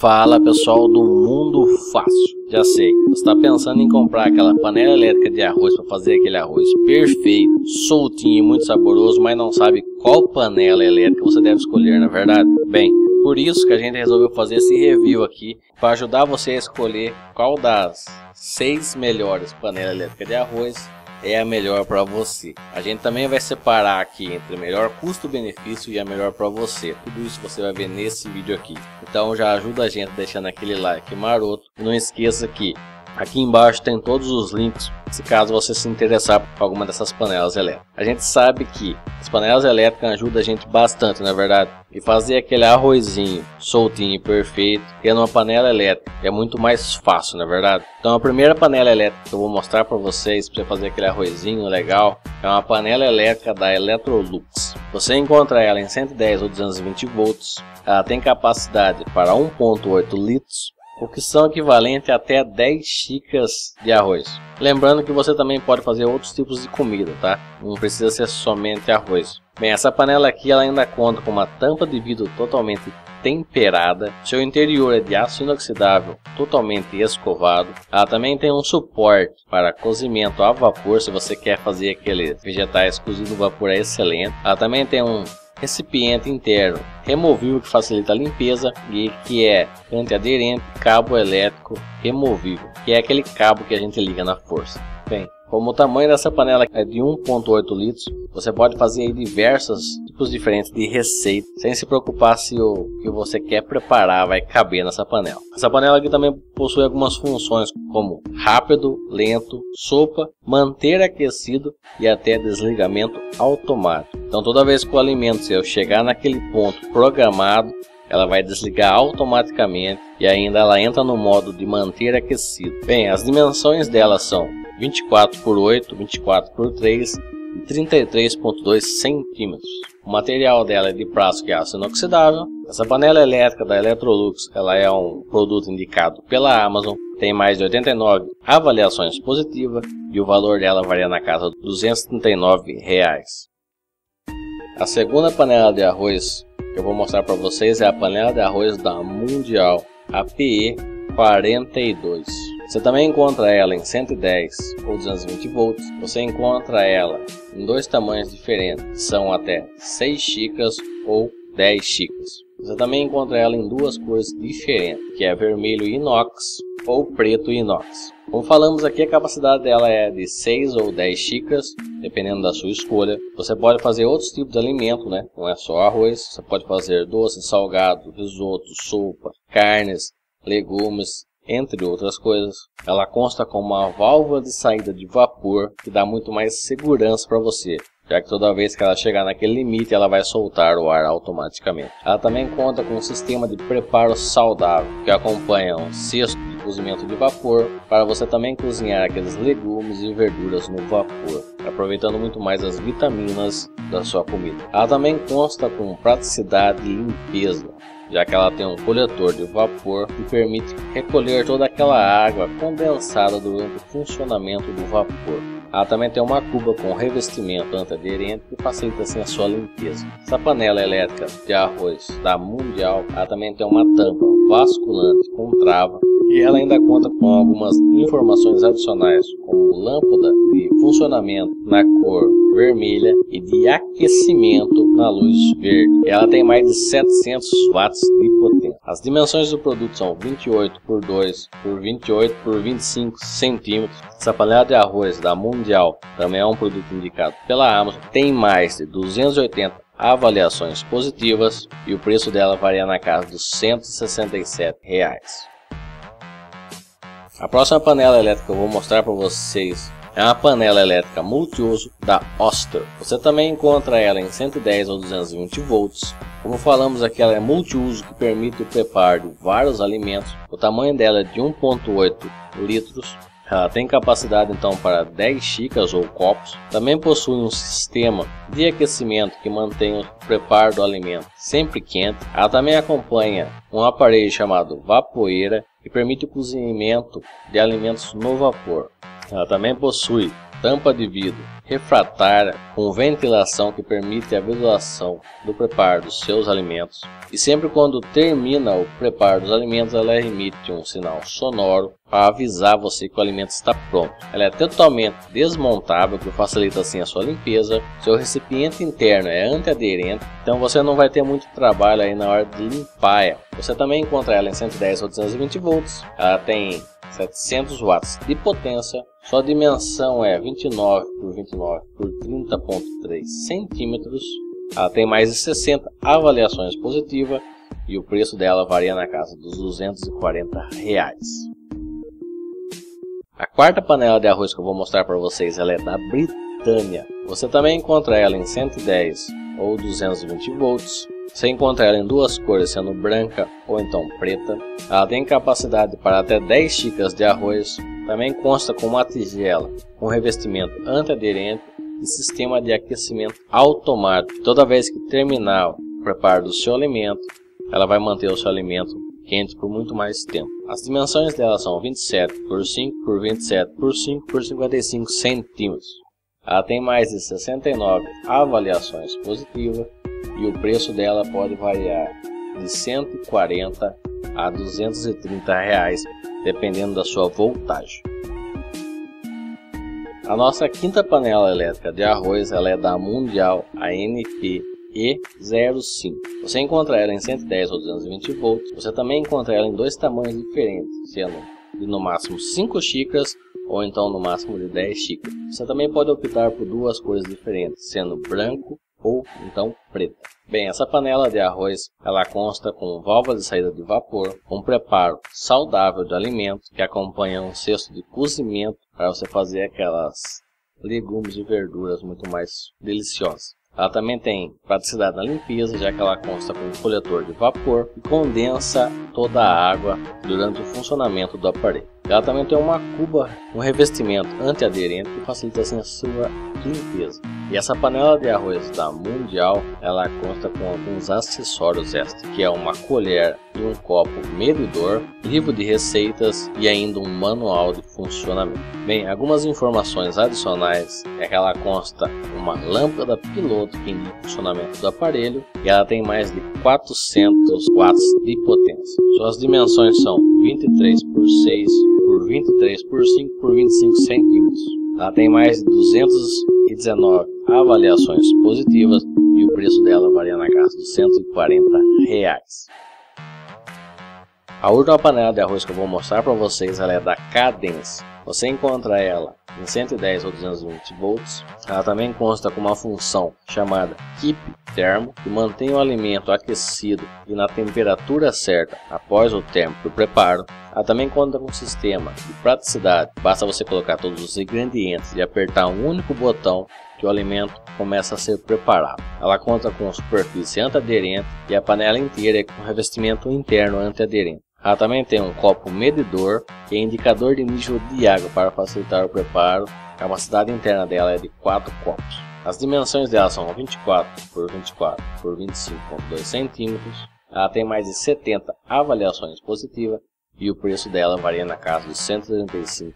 Fala pessoal do Mundo Fácil, já sei, você está pensando em comprar aquela panela elétrica de arroz para fazer aquele arroz perfeito, soltinho e muito saboroso, mas não sabe qual panela elétrica você deve escolher, na verdade? Bem, por isso que a gente resolveu fazer esse review aqui, para ajudar você a escolher qual das 6 melhores panelas elétricas de arroz é a melhor para você. A gente também vai separar aqui entre o melhor custo-benefício e a melhor para você. Tudo isso você vai ver nesse vídeo aqui. Então já ajuda a gente deixando aquele like maroto. E não esqueça que aqui embaixo tem todos os links, se caso você se interessar por alguma dessas panelas elétricas. A gente sabe que as panelas elétricas ajudam a gente bastante, na verdade. E fazer aquele arrozinho soltinho e perfeito tendo uma panela elétrica é muito mais fácil, na verdade. Então a primeira panela elétrica que eu vou mostrar para vocês para fazer aquele arrozinho legal é uma panela elétrica da Electrolux. Você encontra ela em 110 ou 220 volts. Ela tem capacidade para 1,8 litros. O que são equivalente a até 10 xícaras de arroz. Lembrando que você também pode fazer outros tipos de comida, tá? Não precisa ser somente arroz. Bem, essa panela aqui ela ainda conta com uma tampa de vidro totalmente temperada. Seu interior é de aço inoxidável totalmente escovado. Ela também tem um suporte para cozimento a vapor, se você quer fazer aqueles vegetais cozidos no vapor é excelente. Ela também tem um recipiente interno removível que facilita a limpeza e que é antiaderente, cabo elétrico removível, que é aquele cabo que a gente liga na força. Bem, como o tamanho dessa panela é de 1,8 litros, você pode fazer aí diversos tipos diferentes de receita, sem se preocupar se o que você quer preparar vai caber nessa panela. Essa panela aqui também possui algumas funções como rápido, lento, sopa, manter aquecido e até desligamento automático. Então toda vez que o alimento seu chegar naquele ponto programado, ela vai desligar automaticamente e ainda ela entra no modo de manter aquecido. Bem, as dimensões dela são 24×8, 24×3 e 33,2 cm. O material dela é de plástico e aço inoxidável. Essa panela elétrica da Electrolux ela é um produto indicado pela Amazon. Tem mais de 89 avaliações positivas e o valor dela varia na casa de R$239. A segunda panela de arroz que eu vou mostrar para vocês é a panela de arroz da Mondial, a PE42. Você também encontra ela em 110 ou 220 volts. Você encontra ela em dois tamanhos diferentes, são até 6 xícaras ou 10 xícaras. Você também encontra ela em duas cores diferentes, que é vermelho inox ou preto inox. Como falamos aqui, a capacidade dela é de 6 ou 10 xícaras, dependendo da sua escolha. Você pode fazer outros tipos de alimento, né? Não é só arroz, você pode fazer doce, salgado, risoto, sopa, carnes, legumes, entre outras coisas. Ela consta com uma válvula de saída de vapor que dá muito mais segurança para você, já que toda vez que ela chegar naquele limite, ela vai soltar o ar automaticamente. Ela também conta com um sistema de preparo saudável, que acompanha um cesto de cozimento de vapor, para você também cozinhar aqueles legumes e verduras no vapor, aproveitando muito mais as vitaminas da sua comida. Ela também consta com praticidade e limpeza, já que ela tem um coletor de vapor que permite recolher toda aquela água condensada durante o funcionamento do vapor. Ela também tem uma cuba com revestimento antiaderente que facilita assim a sua limpeza. Essa panela elétrica de arroz da Mondial, ela também tem uma tampa vasculante com trava e ela ainda conta com algumas informações adicionais, como lâmpada de funcionamento na cor vermelha e de aquecimento na luz verde. Ela tem mais de 700 watts de potência. As dimensões do produto são 28×2×28×25 cm. Essa panela de arroz da Mondial também é um produto indicado pela Amazon. Tem mais de 280 avaliações positivas e o preço dela varia na casa dos R$167. A próxima panela elétrica que eu vou mostrar para vocês é uma panela elétrica multiuso da Oster. Você também encontra ela em 110 ou 220 volts. Como falamos aqui, ela é multiuso que permite o preparo de vários alimentos. O tamanho dela é de 1,8 litros. Ela tem capacidade então para 10 xícaras ou copos. Também possui um sistema de aquecimento que mantém o preparo do alimento sempre quente. Ela também acompanha um aparelho chamado vapoeira que permite o cozimento de alimentos no vapor. Ela também possui tampa de vidro, refratária com ventilação que permite a visualização do preparo dos seus alimentos, e sempre quando termina o preparo dos alimentos ela emite um sinal sonoro para avisar você que o alimento está pronto. Ela é totalmente desmontável, que facilita assim a sua limpeza. Seu recipiente interno é antiaderente, então você não vai ter muito trabalho aí na hora de limpar ela. Você também encontra ela em 110 ou 220 volts, ela tem 700 watts de potência, sua dimensão é 29 por 29 por 30,3 centímetros, ela tem mais de 60 avaliações positivas e o preço dela varia na casa dos R$240. A quarta panela de arroz que eu vou mostrar para vocês, ela é da Britânia. Você também encontra ela em 110 ou 220 volts. Você encontra ela em duas cores, sendo branca ou então preta. Ela tem capacidade para até 10 xícaras de arroz. Também consta com uma tigela com revestimento antiaderente e sistema de aquecimento automático. Toda vez que terminar o preparo do seu alimento, ela vai manter o seu alimento quente por muito mais tempo. As dimensões dela são 27 por 5 por 27 por 5 por 55 centímetros. Ela tem mais de 69 avaliações positivas e o preço dela pode variar de 140 a R$230, dependendo da sua voltagem. A nossa quinta panela elétrica de arroz, ela é da Mondial, a PE45. Você encontra ela em 110 ou 220 volts. Você também encontra ela em dois tamanhos diferentes, sendo de no máximo 5 xícaras ou então no máximo de 10 xícaras. Você também pode optar por duas cores diferentes, sendo branco ou então preta. Bem, essa panela de arroz, ela consta com válvula de saída de vapor, um preparo saudável de alimentos que acompanha um cesto de cozimento para você fazer aquelas legumes e verduras muito mais deliciosas. Ela também tem praticidade na limpeza, já que ela consta com um coletor de vapor que condensa toda a água durante o funcionamento do aparelho. Ela também tem uma cuba, um revestimento antiaderente que facilita assim a sua limpeza. E essa panela de arroz da Mondial, ela consta com alguns acessórios extras, que é uma colher e um copo medidor, livro de receitas e ainda um manual de funcionamento. Bem, algumas informações adicionais é que ela consta uma lâmpada piloto que indica o funcionamento do aparelho e ela tem mais de 400 watts de potência. Suas dimensões são 23 por 6 por 23 por 5 por 25 centímetros. Ela tem mais de 219 avaliações positivas e o preço dela varia na casa dos R$140. A última panela de arroz que eu vou mostrar para vocês, ela é da Cadence. Você encontra ela em 110 ou 220 volts. Ela também consta com uma função chamada Keep Thermo, que mantém o alimento aquecido e na temperatura certa após o tempo do preparo. Ela também conta com um sistema de praticidade, basta você colocar todos os ingredientes e apertar um único botão que o alimento começa a ser preparado. Ela conta com superfície antiaderente e a panela inteira é com revestimento interno antiaderente. Ela também tem um copo medidor e indicador de nível de água para facilitar o preparo. A capacidade interna dela é de 4 copos. As dimensões dela são 24 por 24 por 25,2 centímetros. Ela tem mais de 70 avaliações positivas e o preço dela varia na casa dos R$135.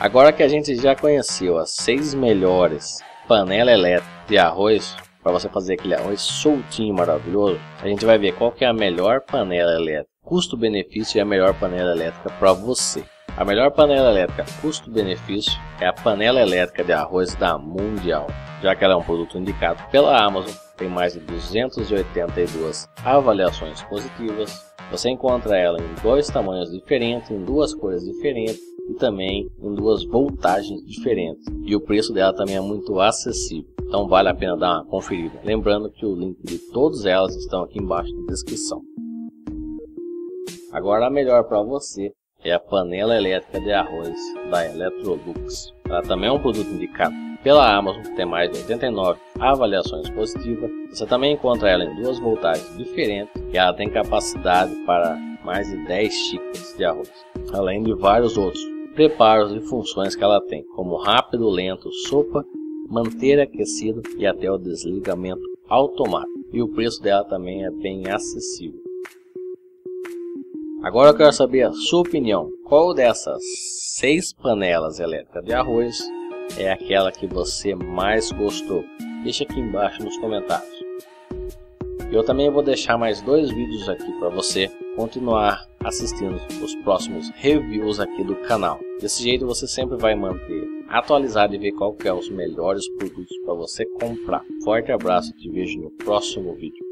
Agora que a gente já conheceu as 6 melhores panelas elétricas de arroz, para você fazer aquele arroz soltinho maravilhoso, a gente vai ver qual que é a melhor panela elétrica, custo-benefício, e a melhor panela elétrica para você. A melhor panela elétrica custo-benefício é a panela elétrica de arroz da Mondial, já que ela é um produto indicado pela Amazon, tem mais de 282 avaliações positivas. Você encontra ela em dois tamanhos diferentes, em duas cores diferentes e também em duas voltagens diferentes, e o preço dela também é muito acessível, então vale a pena dar uma conferida. Lembrando que o link de todas elas estão aqui embaixo na descrição. Agora a melhor para você é a panela elétrica de arroz da Electrolux. Ela também é um produto indicado pela Amazon, tem mais de 89 avaliações positivas. Você também encontra ela em duas voltagens diferentes e ela tem capacidade para mais de 10 xícaras de arroz, além de vários outros preparos e funções que ela tem, como rápido, lento, sopa, manter aquecido e até o desligamento automático. E o preço dela também é bem acessível. Agora eu quero saber a sua opinião. Qual dessas 6 panelas elétricas de arroz é aquela que você mais gostou? Deixa aqui embaixo nos comentários. Eu também vou deixar mais 2 vídeos aqui para você continuar assistindo os próximos reviews aqui do canal. Desse jeito você sempre vai manter atualizado e ver qual que é os melhores produtos para você comprar. Forte abraço e te vejo no próximo vídeo.